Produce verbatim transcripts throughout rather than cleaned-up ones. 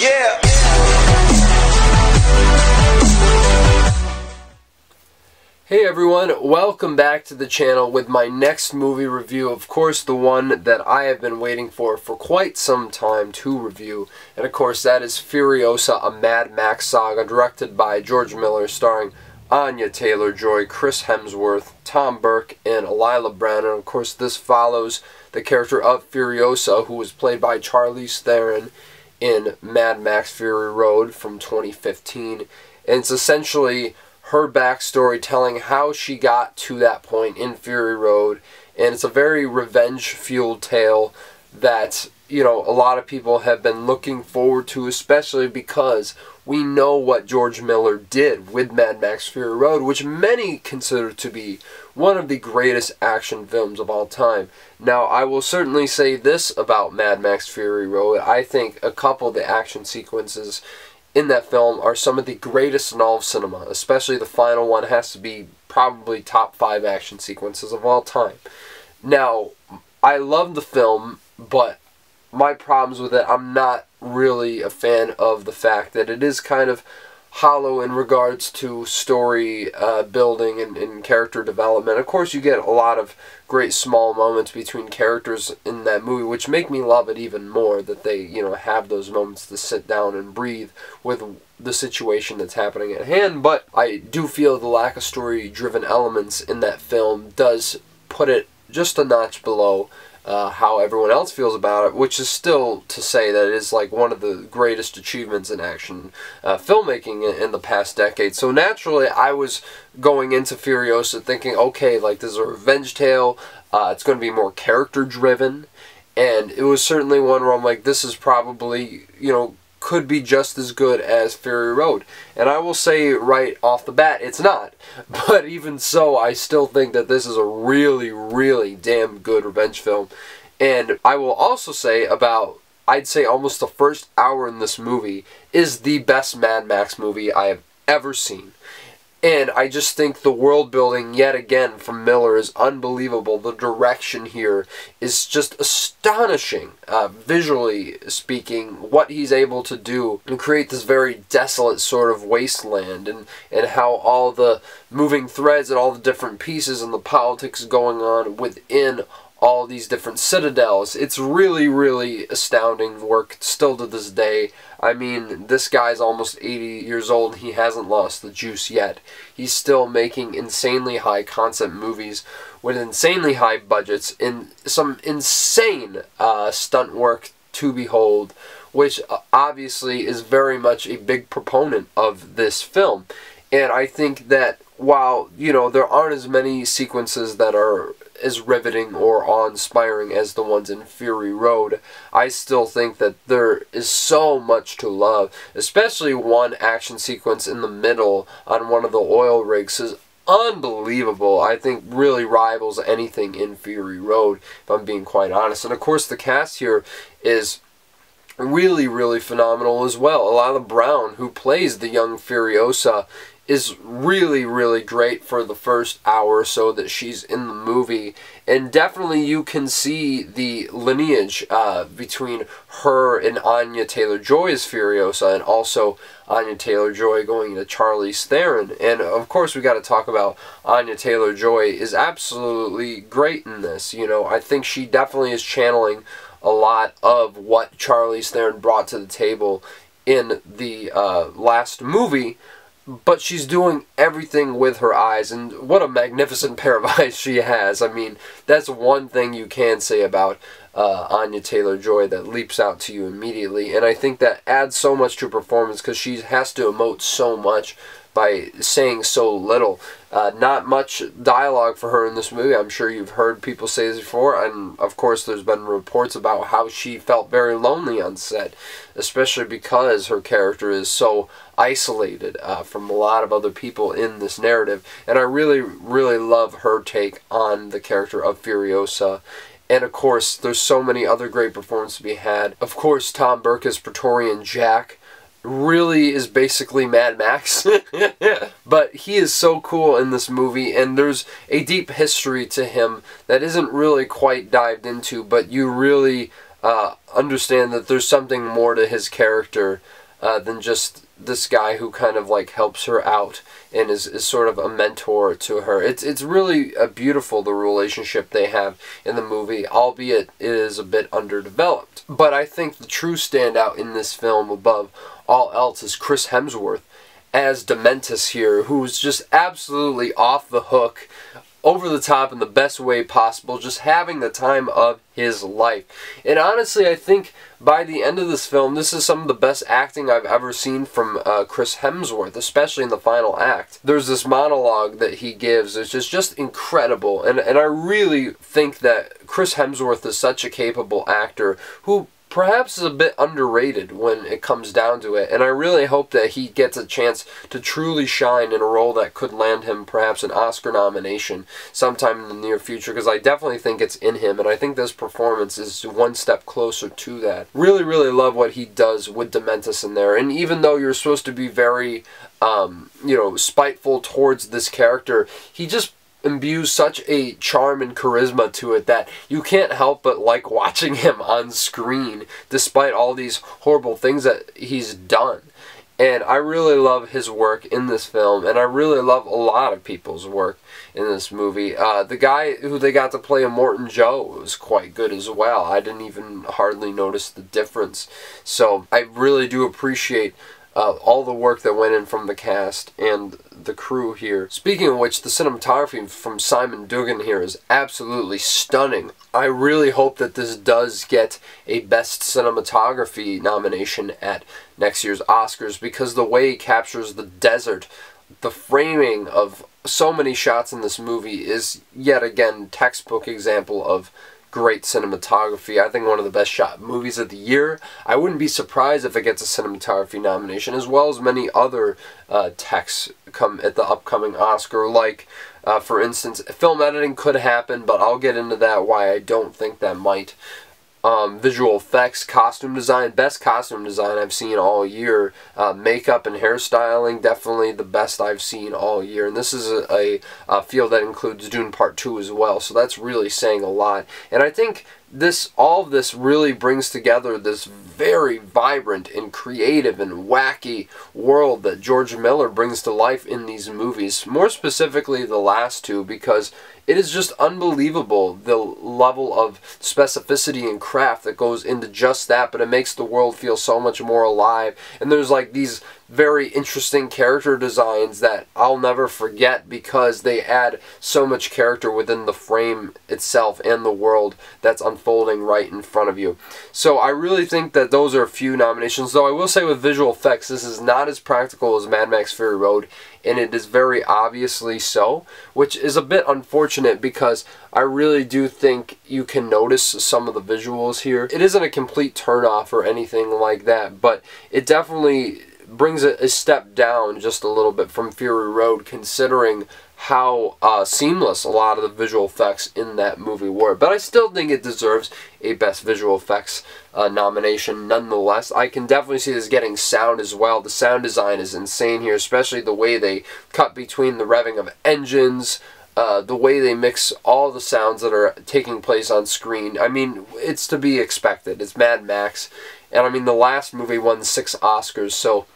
Yeah. Hey everyone, welcome back to the channel with my next movie review. Of course, the one that I have been waiting for for quite some time to review. And of course, that is Furiosa A Mad Max Saga, directed by George Miller, starring Anya Taylor-Joy, Chris Hemsworth, Tom Burke, and Alyla Browne. And of course, this follows the character of Furiosa, who was played by Charlize Theron in Mad Max Fury Road from twenty fifteen. And it's essentially her backstory telling how she got to that point in Fury Road, and it's a very revenge-fueled tale that, you know, a lot of people have been looking forward to, especially because we know what George Miller did with Mad Max Fury Road, which many consider to be one of the greatest action films of all time. Now, I will certainly say this about Mad Max Fury Road. I think a couple of the action sequences in that film are some of the greatest in all of cinema, especially the final one has to be probably top five action sequences of all time. Now, I love the film, but my problems with it, I'm not really a fan of the fact that it is kind of hollow in regards to story uh, building and, and character development. Of course, you get a lot of great small moments between characters in that movie, which make me love it even more, that they, you know, have those moments to sit down and breathe with the situation that's happening at hand. But I do feel the lack of story-driven elements in that film does put it just a notch below Uh, how everyone else feels about it, which is still to say that it is like one of the greatest achievements in action uh, filmmaking in, in the past decade. So naturally, I was going into Furiosa thinking, okay, like this is a revenge tale, uh, it's going to be more character driven, and it was certainly one where I'm like, this is probably, you know, could be just as good as Fury Road. And I will say right off the bat, it's not. But even so, I still think that this is a really, really damn good revenge film. And I will also say about, I'd say almost the first hour in this movie is the best Mad Max movie I have ever seen. And I just think the world building, yet again, from Miller is unbelievable. The direction here is just astonishing, uh, visually speaking, what he's able to do and create this very desolate sort of wasteland, and, and how all the moving threads and all the different pieces and the politics going on within all these different citadels. It's really, really astounding work still to this day. I mean, this guy's almost eighty years old. He hasn't lost the juice yet. He's still making insanely high concept movies with insanely high budgets and some insane uh, stunt work to behold, which obviously is very much a big proponent of this film. And I think that while, you know, there aren't as many sequences that are as riveting or awe-inspiring as the ones in Fury Road, I still think that there is so much to love, especially one action sequence in the middle on one of the oil rigs is unbelievable. I think really rivals anything in Fury Road, if I'm being quite honest. And of course, the cast here is really, really phenomenal as well. Alyla Browne, who plays the young Furiosa, is really, really great for the first hour or so that she's in the movie. And definitely you can see the lineage uh, between her and Anya Taylor-Joy as Furiosa, and also Anya Taylor-Joy going to Charlize Theron. And of course, we got to talk about Anya Taylor-Joy is absolutely great in this. You know, I think she definitely is channeling a lot of what Charlize Theron brought to the table in the uh, last movie, but she's doing everything with her eyes, and what a magnificent pair of eyes she has. I mean, that's one thing you can say about uh, Anya Taylor-Joy that leaps out to you immediately, and I think that adds so much to her performance because she has to emote so much by saying so little. Uh, not much dialogue for her in this movie. I'm sure you've heard people say this before, and of course there's been reports about how she felt very lonely on set, especially because her character is so isolated uh, from a lot of other people in this narrative. And I really, really love her take on the character of Furiosa. And of course, there's so many other great performances to be had. Of course, Tom Burke as Praetorian Jack really is basically Mad Max, but he is so cool in this movie, and there's a deep history to him that isn't really quite dived into, but you really uh, understand that there's something more to his character uh, than just this guy who kind of like helps her out and is, is sort of a mentor to her. It's it's really uh, beautiful, the relationship they have in the movie, albeit it is a bit underdeveloped. But I think the true standout in this film above all else is Chris Hemsworth as Dementus here, who's just absolutely off the hook, over the top in the best way possible, just having the time of his life. And honestly, I think by the end of this film, this is some of the best acting I've ever seen from uh, Chris Hemsworth, especially in the final act. There's this monologue that he gives, it's just, just incredible, and, and I really think that Chris Hemsworth is such a capable actor who perhaps is a bit underrated when it comes down to it, and I really hope that he gets a chance to truly shine in a role that could land him perhaps an Oscar nomination sometime in the near future, because I definitely think it's in him, and I think this performance is one step closer to that. Really, really love what he does with Dementus in there, and even though you're supposed to be very, um, you know, spiteful towards this character, he just imbues such a charm and charisma to it that you can't help but like watching him on screen despite all these horrible things that he's done. And I really love his work in this film, and I really love a lot of people's work in this movie. Uh, the guy who they got to play in Morton Joe was quite good as well. I didn't even hardly notice the difference. So I really do appreciate Uh, all the work that went in from the cast and the crew here. Speaking of which, the cinematography from Simon Duggan here is absolutely stunning. I really hope that this does get a Best Cinematography nomination at next year's Oscars, because the way it captures the desert, the framing of so many shots in this movie is yet again textbook example of great cinematography. I think one of the best shot movies of the year. I wouldn't be surprised if it gets a cinematography nomination, as well as many other uh, texts come at the upcoming Oscar, like uh, for instance, film editing could happen, but I'll get into that, why I don't think that might. Um, visual effects, costume design, best costume design I've seen all year. Uh, makeup and hairstyling, definitely the best I've seen all year. And this is a, a, a field that includes Dune Part two as well, so that's really saying a lot. And I think this, all of this really brings together this very vibrant and creative and wacky world that George Miller brings to life in these movies, more specifically the last two, because it is just unbelievable the level of specificity and craft that goes into just that, but it makes the world feel so much more alive. And there's like these very interesting character designs that I'll never forget, because they add so much character within the frame itself and the world that's unfolding right in front of you. So I really think that those are a few nominations, though I will say with visual effects, this is not as practical as Mad Max Fury Road, and it is very obviously so, which is a bit unfortunate, because I really do think you can notice some of the visuals here. It isn't a complete turnoff or anything like that, but it definitely brings it a step down just a little bit from Fury Road, considering how uh, seamless a lot of the visual effects in that movie were. But I still think it deserves a Best Visual Effects uh, nomination nonetheless. I can definitely see this getting sound as well. The sound design is insane here, especially the way they cut between the revving of engines, uh, the way they mix all the sounds that are taking place on screen. I mean, it's to be expected. It's Mad Max. And I mean, the last movie won six Oscars, so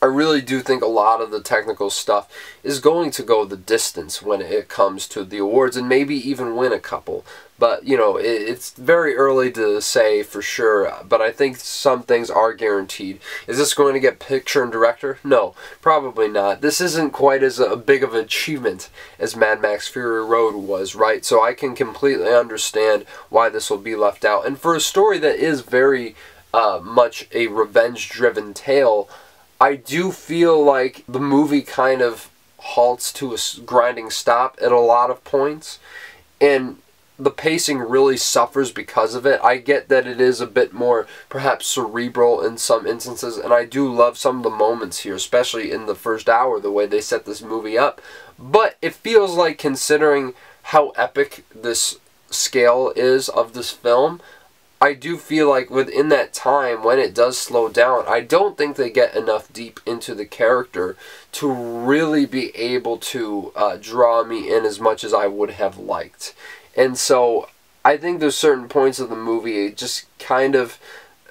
I really do think a lot of the technical stuff is going to go the distance when it comes to the awards, and maybe even win a couple. But, you know, it's very early to say for sure, but I think some things are guaranteed. Is this going to get picture and director? No, probably not. This isn't quite as a big of an achievement as Mad Max Fury Road was, right? So I can completely understand why this will be left out. And for a story that is very uh, much a revenge-driven tale, I do feel like the movie kind of halts to a grinding stop at a lot of points, and the pacing really suffers because of it. I get that it is a bit more perhaps cerebral in some instances, and I do love some of the moments here, especially in the first hour, the way they set this movie up. But it feels like, considering how epic this scale is of this film, I do feel like within that time, when it does slow down, I don't think they get enough deep into the character to really be able to uh, draw me in as much as I would have liked. And so I think there's certain points of the movie it just kind of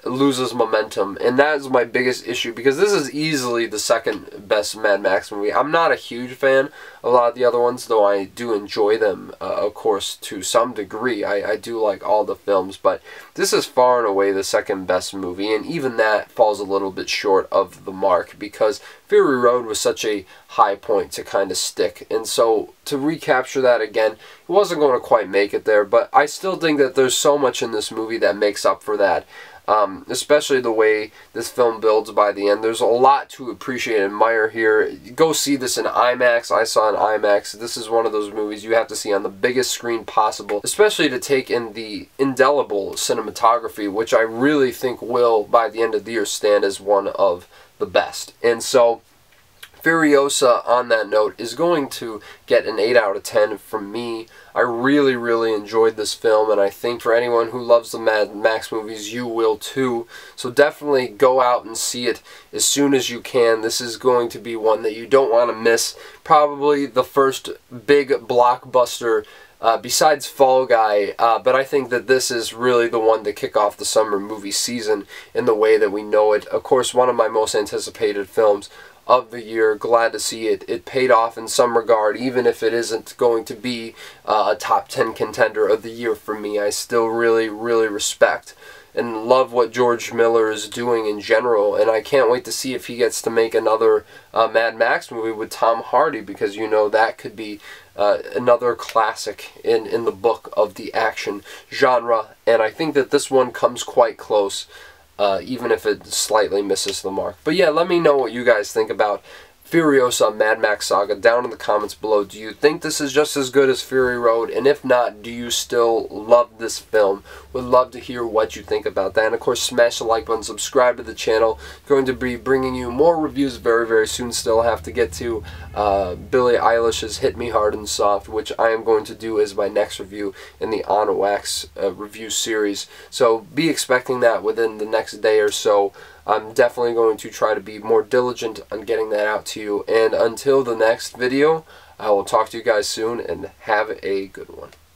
loses momentum, and that is my biggest issue, because this is easily the second best Mad Max movie. I'm not a huge fan of a lot of the other ones, though I do enjoy them, uh, of course, to some degree. I, I do like all the films, but this is far and away the second best movie, and even that falls a little bit short of the mark, because Fury Road was such a high point to kind of stick, and so to recapture that again, it wasn't going to quite make it there, but I still think that there's so much in this movie that makes up for that. Um, especially the way this film builds by the end. There's a lot to appreciate and admire here. Go see this in IMAX. I saw in IMAX. This is one of those movies you have to see on the biggest screen possible, especially to take in the indelible cinematography, which I really think will, by the end of the year, stand as one of the best. And so Furiosa, on that note, is going to get an eight out of ten from me. I really, really enjoyed this film, and I think for anyone who loves the Mad Max movies, you will too. So definitely go out and see it as soon as you can. This is going to be one that you don't want to miss. Probably the first big blockbuster Uh, besides Fall Guy, uh, but I think that this is really the one to kick off the summer movie season in the way that we know it. Of course, one of my most anticipated films of the year. Glad to see it. It paid off in some regard, even if it isn't going to be uh, a top ten contender of the year for me. I still really, really respect and love what George Miller is doing in general, and I can't wait to see if he gets to make another uh, Mad Max movie with Tom Hardy, because you know that could be uh, another classic in, in the book of the action genre, and I think that this one comes quite close, uh, even if it slightly misses the mark. But yeah, let me know what you guys think about Furiosa Mad Max Saga down in the comments below. Do you think this is just as good as Fury Road? And if not, do you still love this film? Would love to hear what you think about that. And of course, smash the like button, subscribe to the channel. Going to be bringing you more reviews very, very soon. Still have to get to uh, Billie Eilish's Hit Me Hard and Soft, which I am going to do as my next review in the On Wax uh, review series. So be expecting that within the next day or so. I'm definitely going to try to be more diligent on getting that out to you. And until the next video, I will talk to you guys soon, and have a good one.